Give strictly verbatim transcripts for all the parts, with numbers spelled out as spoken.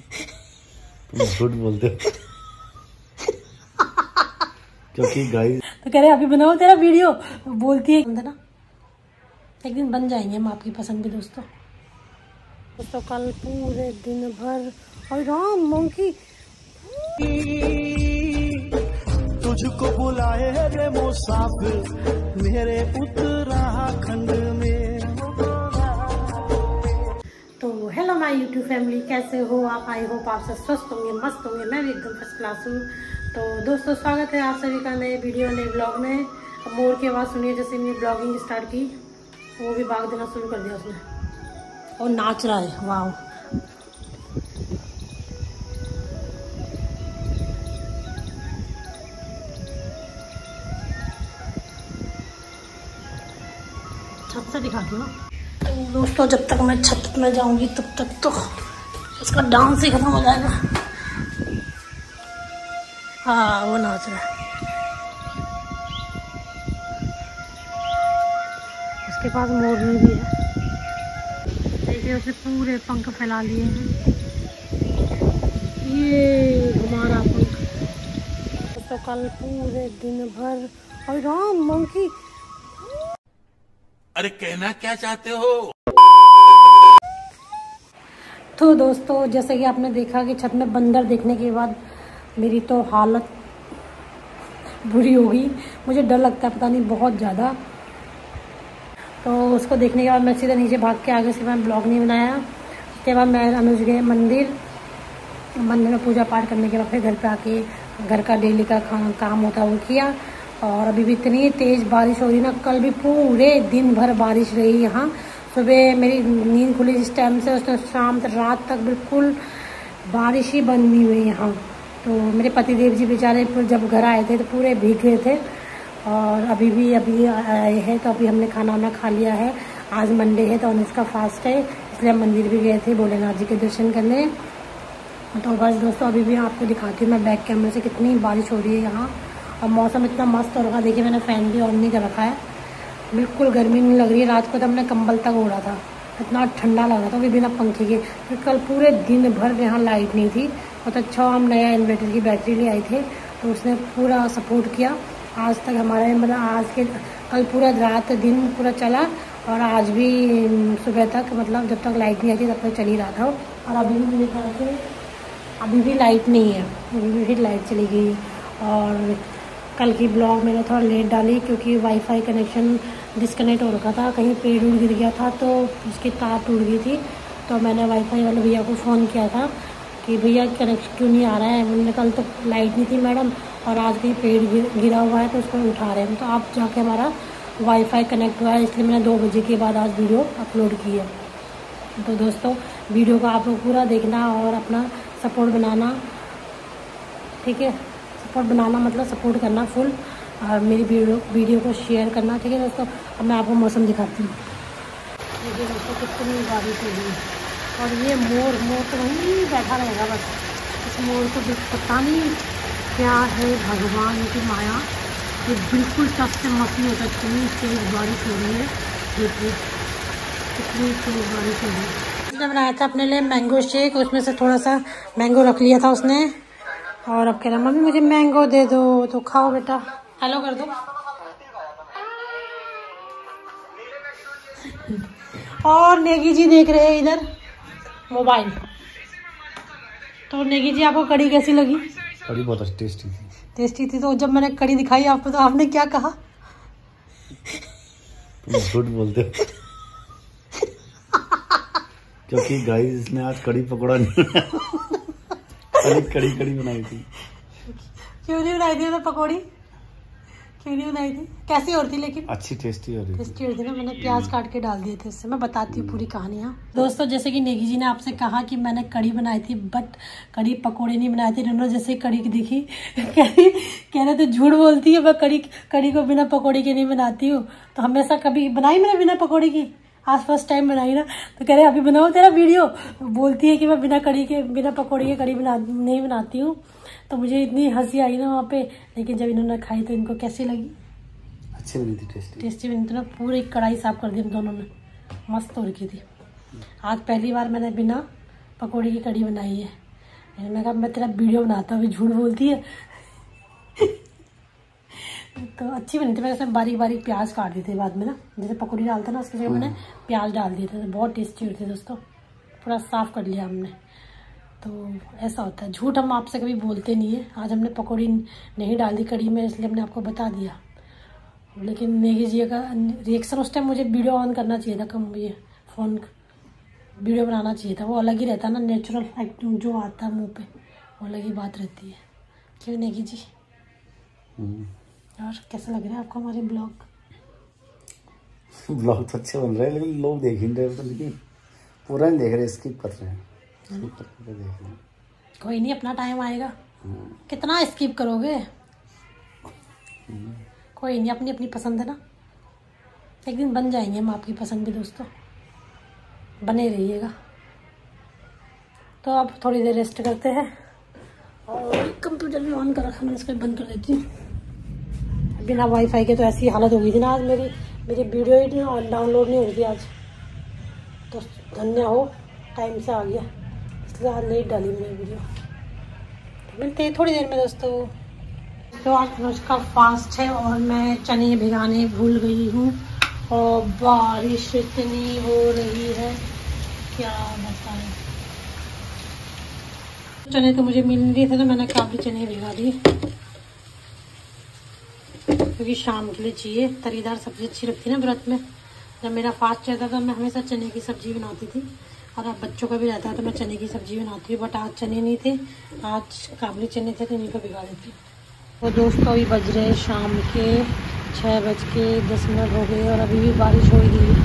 तुम झूठ बोलते हो क्योंकि गाइस तो कह रहे अभी बनाओ तेरा वीडियो, बोलती है ना एक दिन बन जाएंगे हम आपकी पसंद भी। दोस्तों दोस्तों कल पूरे दिन भर और राम मंकी तुझको बुलाए रे मुसाफिर मेरे उत्तराखंड में। तो हेलो माय यूट्यूब फैमिली, कैसे हो आप? आई होप आप सब स्वस्थ होंगे, मस्त होंगे। मैं भी एकदम फर्स्ट क्लास हूँ। तो दोस्तों स्वागत है आप सभी का नए वीडियो नए ब्लॉग में। मोर की आवाज़ सुनिए, जैसे मैंने ब्लॉगिंग स्टार्ट की वो भी भाग देना शुरू कर दिया उसने और नाच रहा है। वाह छत से दिखा दो दोस्तों। जब तक मैं छत में जाऊंगी तब तक तो उसका डांस ही खत्म हो जाएगा। हाँ वो नाच रहा है, उसके पास मोरनी भी है। देखिए उसने पूरे पंख फैला लिए हैं, ये हमारा पंख। तो कल पूरे दिन भर और राम मंकी अरे कहना क्या चाहते हो? तो दोस्तों जैसे कि आपने देखा कि छत में बंदर देखने के बाद मेरी तो हालत बुरी हो गई। मुझे डर लगता है पता नहीं बहुत ज़्यादा। तो उसको देखने के बाद मैं सीधा नीचे भाग के आगे से मैं ब्लॉग नहीं बनाया। उसके बाद मैं अनुज गए मंदिर, मंदिर में पूजा पाठ करने के बाद फिर घर पे आके घर का डेली का खा, काम होता है वो किया। और अभी भी इतनी तेज़ बारिश हो रही ना, कल भी पूरे दिन भर बारिश रही यहाँ। सुबह मेरी नींद खुली जिस टाइम से उसने शाम तक रात तक बिल्कुल बारिश ही बंद नहीं हुई यहाँ। तो मेरे पतिदेव जी बेचारे जब घर आए थे तो पूरे भीग गए थे और अभी भी अभी आए हैं। तो अभी हमने खाना वाना खा लिया है। आज मंडे है तो इसका फास्ट है, इसलिए हम मंदिर भी गए थे भोलेनाथ जी के दर्शन करने। तो बस दोस्तों अभी भी आपको दिखाती हूँ मैं बैक कैमरे से कितनी बारिश हो रही है यहाँ। और मौसम इतना मस्त हो रखा है, देखिए मैंने फ़ैन भी ऑन नहीं कर रखा है, बिल्कुल गर्मी नहीं लग रही है। रात को तो हमने कंबल तक ओढ़ा था, इतना ठंडा लग रहा था कि बिना पंखे के। फिर कल पूरे दिन भर यहाँ लाइट नहीं थी। बहुत अच्छा हम नया इन्वर्टर की बैटरी ले आए थे तो उसने पूरा सपोर्ट किया आज तक हमारे, मतलब आज के कल पूरा रात दिन पूरा चला और आज भी सुबह तक, मतलब जब तक लाइट नहीं आई थी तब तक चल ही रहा था। और अभी भी मेरे ख्याल से अभी भी लाइट नहीं है, अभी भी फिर लाइट चली गई। और कल की ब्लॉग मैंने थोड़ा लेट डाली क्योंकि वाईफाई कनेक्शन डिस्कनेक्ट हो रखा था, कहीं पेड़ उड़ गिर गया था तो उसकी तार टूट गई थी। तो मैंने वाईफाई वाले भैया को फ़ोन किया था कि भैया कनेक्शन क्यों नहीं आ रहा है। उन्होंने कल तो लाइट नहीं थी मैडम और आज भी पेड़ गिर, गिरा हुआ है तो उसको उठा रहे हैं। तो आप जाके हमारा वाईफाई कनेक्ट हुआ है, इसलिए मैंने दो बजे के बाद आज वीडियो अपलोड की है। तो दोस्तों वीडियो को आप लोग पूरा देखना और अपना सपोर्ट बनाना, ठीक है? सपोर्ट बनाना मतलब सपोर्ट करना फुल, और मेरी वीडियो वीडियो को शेयर करना, ठीक है दोस्तों? अब मैं आपको मौसम दिखाती हूँ। देखिए दोस्तों कितनी बारिश हो रही है और ये मोर मोर तो वहीं बैठा रहेगा बस। इस मोर को देख पता नहीं क्या है भगवान की माया, ये बिल्कुल टच से मसली होता है। इतनी तेज़ बारिश हो रही है, देखिए कितनी तेज़ बारिश हो रही है। उसने बनाया था अपने लिए मैंगो शेक, उसमें से थोड़ा सा मैंगो रख लिया था उसने और अब कह रहा मम्मी मुझे मैंगो दे दो। तो खाओ बेटा, हेलो कर दो। और नेगी जी देख रहे हैं इधर मोबाइल। तो नेगी जी आपको कड़ी कैसी लगी? कड़ी बहुत टेस्टी थी। टेस्टी थी? तो जब मैंने कड़ी दिखाई आपको तो आपने क्या कहा? तुम झूठ बोलते हो क्योंकि गाइस इसने आज कड़ी पकौड़ा नहीं कड़ी कड़ी कड़ी बनाई थी। क्यों नहीं बनाई थी? तो पकौड़ी क्यों नहीं बनाई थी? कैसी हो रही थी लेकिन? अच्छी टेस्टी हो रही थी, टेस्टी हो रही थी ना। मैंने प्याज काट के डाल दिए थे इससे। मैं बताती हूँ पूरी कहानियाँ दोस्तों। जैसे कि नेगी जी ने आपसे कहा कि मैंने कड़ी बनाई थी बट कड़ी पकौड़े नहीं बनाए थे। दोनों जैसे कड़ी देखी कह रही कह रहे थे झूठ बोलती है, मैं कड़ी कड़ी को बिना पकौड़े के नहीं बनाती हूँ। तो हमेशा कभी बनाई मैंने बिना पकौड़े की, आज फर्स्ट टाइम बनाई ना। तो कह रहे अभी बनाओ तेरा वीडियो, बोलती है कि मैं बिना कड़ी के बिना पकौड़ी के कड़ी बना नहीं बनाती हूँ। तो मुझे इतनी हंसी आई ना वहाँ पे। लेकिन जब इन्होंने खाई तो इनको कैसी लगी? अच्छी बनी थी, टेस्टी टेस्टी बनी थी ना। पूरी कढ़ाई साफ कर दी हम दोनों ने, मस्त हो रखी थी। आज पहली बार मैंने बिना पकौड़ी की कड़ी बनाई है। मैंने मैं कहा मैं तेरा वीडियो बनाता हूँ, झूठ बोलती है। तो अच्छी बनी थी। मैंने उसमें बारीक बारीक प्याज काट दिए थे बाद में ना, जैसे पकौड़ी डालते ना उसके जगह मैंने प्याज डाल दिए थे, तो बहुत टेस्टी होती थी दोस्तों। पूरा साफ़ कर लिया हमने। तो ऐसा होता है, झूठ हम आपसे कभी बोलते नहीं है। आज हमने पकौड़ी नहीं डाल दी कड़ी में, इसलिए हमने आपको बता दिया। लेकिन नेगी जी का रिएक्शन उस टाइम, मुझे वीडियो ऑन करना चाहिए था, कम ये फ़ोन वीडियो बनाना चाहिए था, वो अलग ही रहता ना, नेचुरल एक्टिंग जो आता है मुंह पे वो अलग ही बात रहती है। क्यों नेगी जी? और कैसा लग रहा है आपको हमारे ब्लॉग? ब्लॉग तो अच्छे बन रहे हैं, लेकिन लोग देख ही नहीं रहे, लेकिन पूरा नहीं देख रहे, स्किप कर रहे हैं। कोई नहीं, अपना टाइम आएगा। कितना स्किप करोगे? कोई नहीं, अपनी अपनी पसंद है ना, एक दिन बन जाएंगे हम आपकी पसंद भी दोस्तों। बने रहिएगा। तो अब थोड़ी देर रेस्ट करते हैं, और कंप्यूटर भी ऑन कर रखा मैं, इसको बंद कर देती हूँ। बिना वाईफाई के तो ऐसी हालत हो गई थी ना आज मेरी, मेरी वीडियो ही डाउनलोड नहीं हो रही थी आज तो। धन्य हो टाइम से आ गया, इसलिए आज नहीं डाली मैंने वीडियो। मिलते हैं थोड़ी देर में दोस्तों। तो आज उसका फास्ट है, और मैं चने भिगाने भूल गई हूँ, और बारिश इतनी हो रही है क्या बताएं। चने तो मुझे मिल रहे थे ना, मैंने काफ़ी चने भिगा दिए, क्योंकि शाम के लिए चाहिए तरीदार सब्जी, अच्छी लगती है ना व्रत में। जब मेरा फास्ट रहता था मैं हमेशा चने की सब्जी बनाती थी, और अब बच्चों का भी रहता है तो मैं चने की सब्जी बनाती हूँ। बट आज चने नहीं थे, आज काबली चने थे, तो इन्हीं को भिगा देती। और दोस्तों अभी बज रहे शाम के छः बज के दस मिनट हो गए, और अभी भी बारिश हो रही है।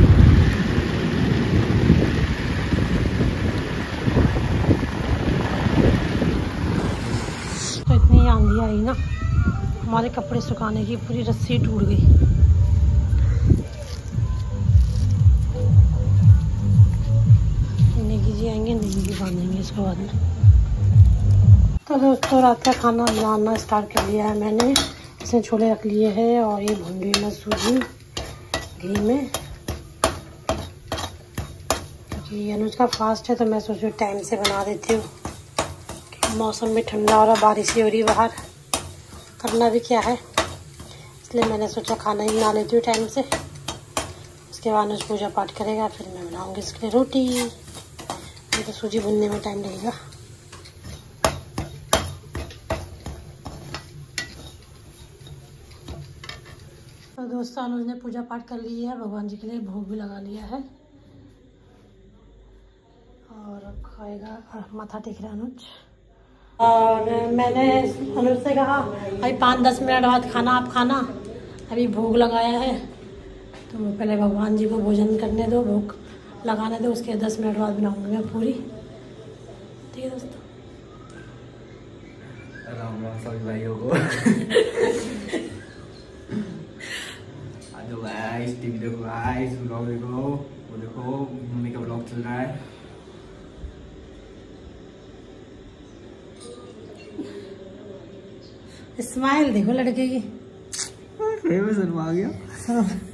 तो इतनी आंधी आई ना, हमारे कपड़े सुखाने की पूरी रस्सी टूट गई। नेगी जी आएंगे, नेगी जी बांधेंगे इसके बाद में। तो दोस्तों रात का खाना बनाना स्टार्ट कर लिया है मैंने। इसमें छोले रख लिए हैं, और ये भून रही मैं सूजी घी में, क्योंकि अनुज का फास्ट है तो मैं सोच रही हूँ टाइम से बना देती हूँ। मौसम भी ठंडा हो रहा, बारिश हो रही बाहर, करना भी क्या है, इसलिए मैंने सोचा खाना ही बना लेती हूँ टाइम से। उसके बाद अनुज पूजा पाठ करेगा, फिर मैं बनाऊँगी इसके लिए रोटी। नहीं तो सूजी भूनने में टाइम लगेगा। दोस्तों अनुज ने पूजा पाठ कर ली है, भगवान जी के लिए भोग भी लगा लिया है, और खाएगा। और माथा टेक रहा अनुज। और मैंने अनुज से कहा अभी पाँच दस मिनट बाद खाना आप खाना, अभी भोग लगाया है तो पहले भगवान जी को भोजन करने दो, भोग लगाने दो, उसके दस मिनट बाद बनाऊंगी मैं पूरी। ठीक है दोस्तों। देखो गाइस, टीवी देखो गाइस, ब्लॉग देखो, वो देखो मम्मी का ब्लॉग चल रहा है। स्माइल देखो लड़के की, फेमस आ गया।